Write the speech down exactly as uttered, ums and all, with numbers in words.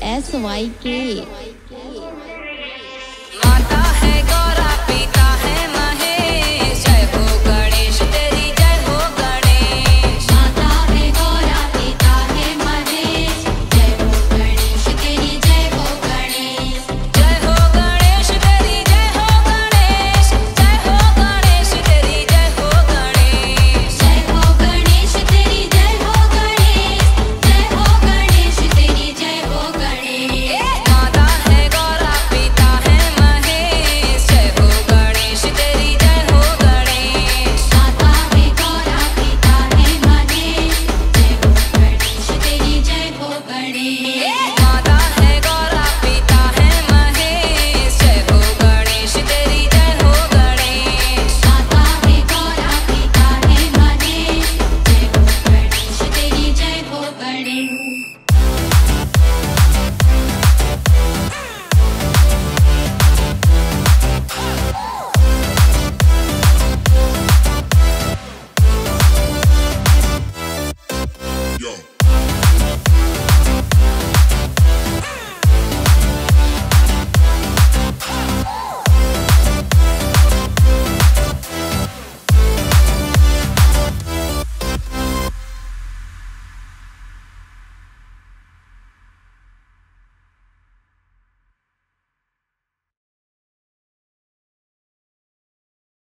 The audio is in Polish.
S Y K